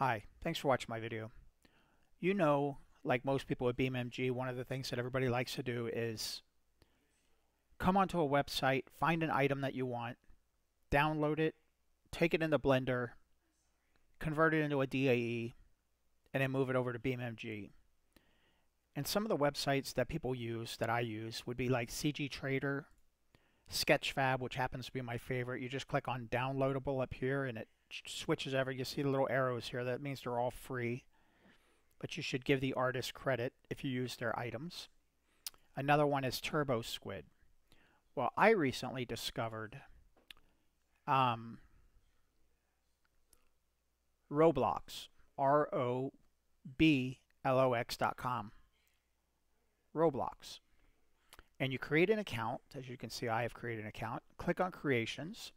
Hi, thanks for watching my video. You know, like most people at BeamNG, one of the things that everybody likes to do is come onto a website, find an item that you want, download it, take it into Blender, convert it into a DAE, and then move it over to BeamNG. And some of the websites that people use, that I use, would be like CGTrader, sketchfab, which happens to be my favorite. You just click on downloadable up here and it switches over. You see the little arrows here. That means they're all free, but you should give the artist credit if you use their items. Another one is Turbo Squid. Well, I recently discovered Roblox, ROBLOX.com, Roblox, and you create an account. As you can see, I have created an account. Click on Creations,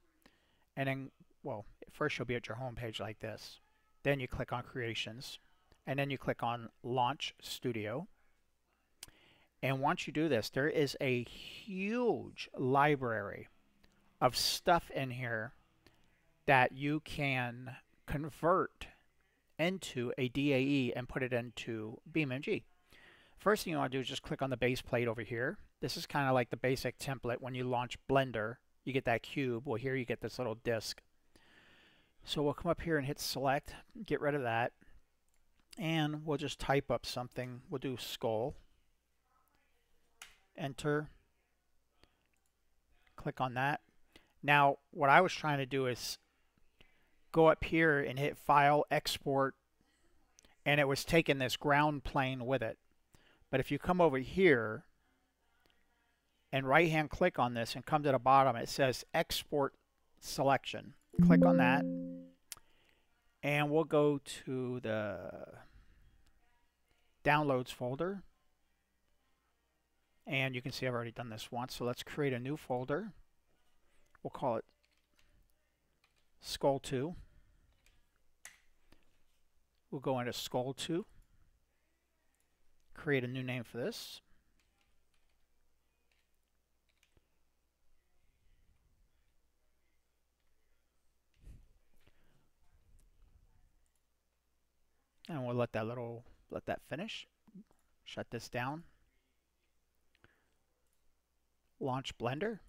and then, well, first you'll be at your home page like this. Then you click on Creations, and then you click on Launch Studio. And once you do this, there is a huge library of stuff in here that you can convert into a DAE and put it into BeamNG. First thing you want to do is just click on the base plate over here. This is kind of like the basic template. When you launch Blender, you get that cube. Well, here you get this little disc. So we'll come up here and hit select, get rid of that, and we'll just type up something. We'll do skull, enter, click on that. Now, what I was trying to do is go up here and hit file, export, and it was taking this ground plane with it. But if you come over here and right hand click on this and come to the bottom, it says export selection. Click on that, and we'll go to the downloads folder, and you can see I've already done this once, so let's create a new folder. We'll call it Skull 2. We'll go into Skull 2, create a new name for this. And we'll let that finish. Shut this down. Launch Blender.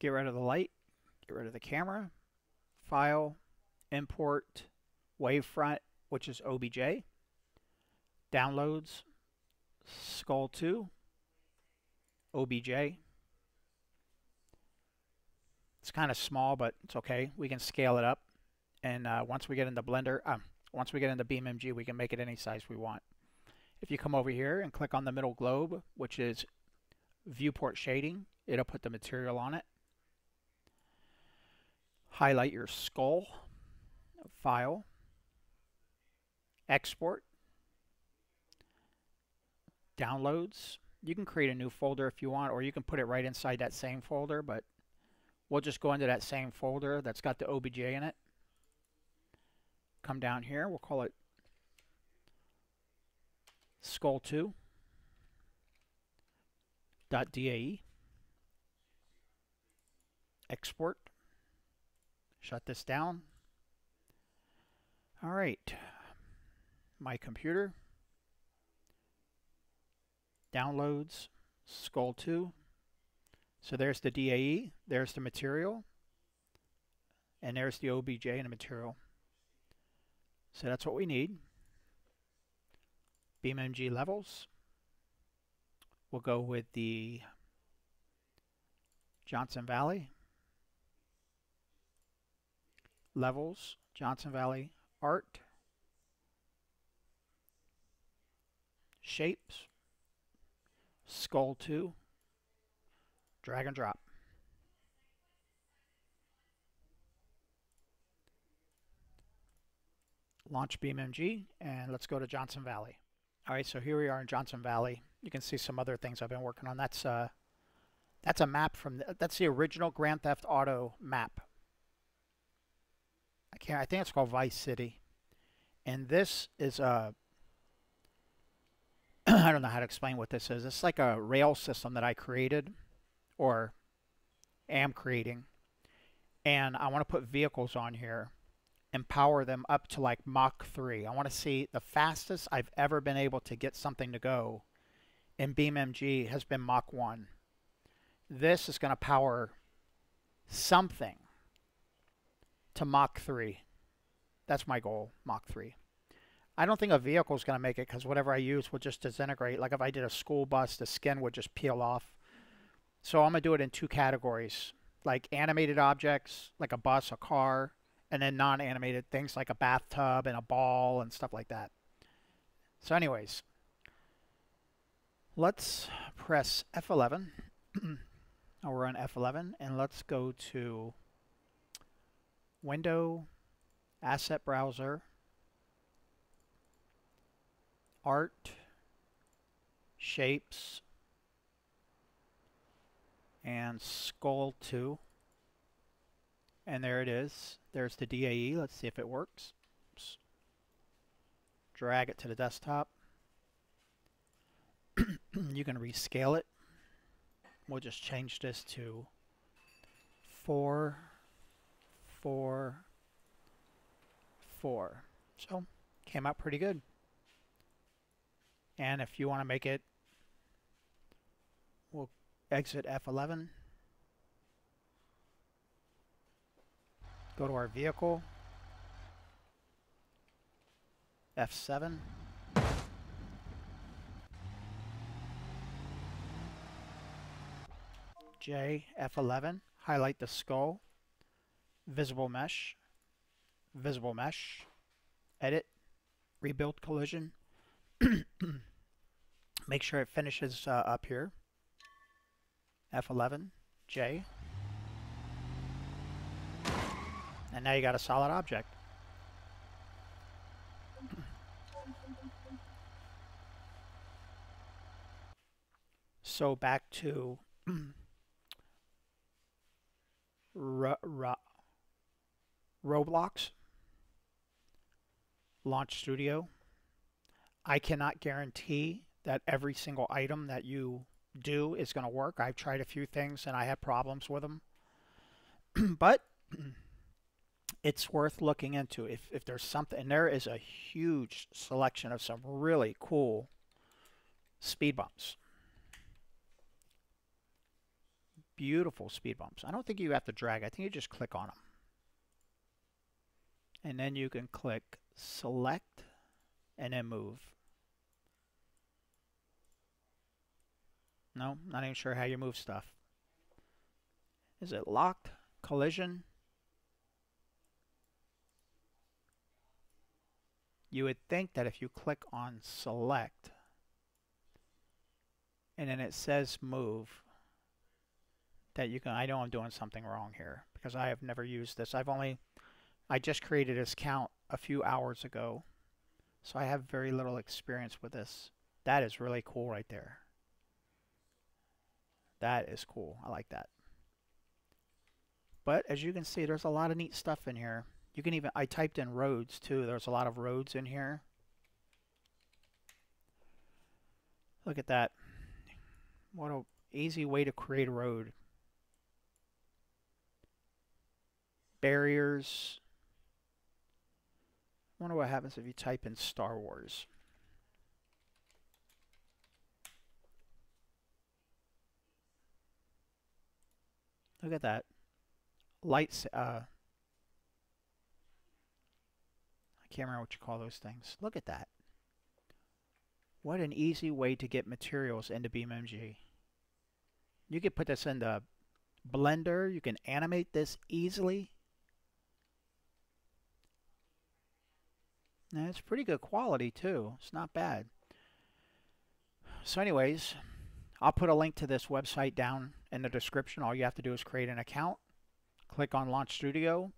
Get rid of the light. Get rid of the camera. File, import, Wavefront, which is OBJ. Downloads, Skull 2, OBJ. It's kind of small, but it's okay. We can scale it up. And once we get into Blender, once we get into BeamNG, we can make it any size we want. If you come over here and click on the middle globe, which is Viewport Shading, it'll put the material on it. Highlight your skull, file, export, downloads. You can create a new folder if you want, or you can put it right inside that same folder, but we'll just go into that same folder that's got the OBJ in it. Come down here, we'll call it skull2.dae, export, shut this down. All right, my computer, downloads, skull2. So there's the DAE, there's the material, and there's the OBJ and the material. So that's what we need. BeamNG levels. We'll go with the Johnson Valley. Levels, Johnson Valley, art. Shapes. Skull 2. Drag and drop. Launch BeamNG, and let's go to Johnson Valley. All right, so here we are in Johnson Valley. You can see some other things I've been working on. That's a map from that's the original Grand Theft Auto map. I think it's called Vice City, and this is a I don't know how to explain what this is. It's like a rail system that I created, or am creating, and I want to put vehicles on here. and power them up to like Mach 3. I want to see the fastest I've ever been able to get something to go in BeamMG has been Mach 1. This is going to power something to Mach 3. That's my goal, Mach 3. I don't think a vehicle is going to make it because whatever I use will just disintegrate. Like if I did a school bus, the skin would just peel off. So I'm going to do it in two categories, like animated objects, like a bus, a car, and then non-animated things like a bathtub and a ball and stuff like that. So anyways, let's press F11. Oh, we're on F11, and let's go to Window, Asset Browser, Art, Shapes, and scroll to, and there it is. There's the DAE. Let's see if it works. Oops. Drag it to the desktop. You can rescale it. We'll just change this to 4, 4, 4. So came out pretty good. And if you want to make it, we'll exit F11. Go to our vehicle. F7. J, F11, highlight the skull, visible mesh, edit, rebuild collision, make sure it finishes up here, F11, J, and now you got a solid object. So back to Roblox, Launch Studio. I cannot guarantee that every single item that you do is going to work. I've tried a few things and I had problems with them. But it's worth looking into. If there's something, and there is a huge selection of some really cool speed bumps. Beautiful speed bumps. I don't think you have to drag. I think you just click on them. And then you can click select and then move. No, not even sure how you move stuff. Is it locked? Collision? You would think that if you click on select and then it says move, that you can, I know I'm doing something wrong here because I have never used this. I just created this account a few hours ago. So I have very little experience with this. That is really cool right there. That is cool. I like that. But as you can see, there's a lot of neat stuff in here. You can even, I typed in roads too. There's a lot of roads in here. Look at that. What an easy way to create a road. Barriers. I wonder what happens if you type in Star Wars. Look at that. Lights. I can't remember what you call those things. Look at that. What an easy way to get materials into BeamMG. You could put this into Blender. You can animate this easily. And it's pretty good quality too. It's not bad. So anyways, I'll put a link to this website down in the description. All you have to do is create an account. Click on Launch Studio.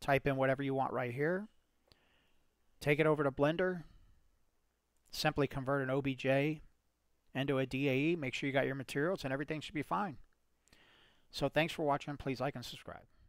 Type in whatever you want right here. Take it over to Blender. Simply convert an OBJ into a DAE. Make sure you got your materials and everything should be fine. So thanks for watching. Please like and subscribe.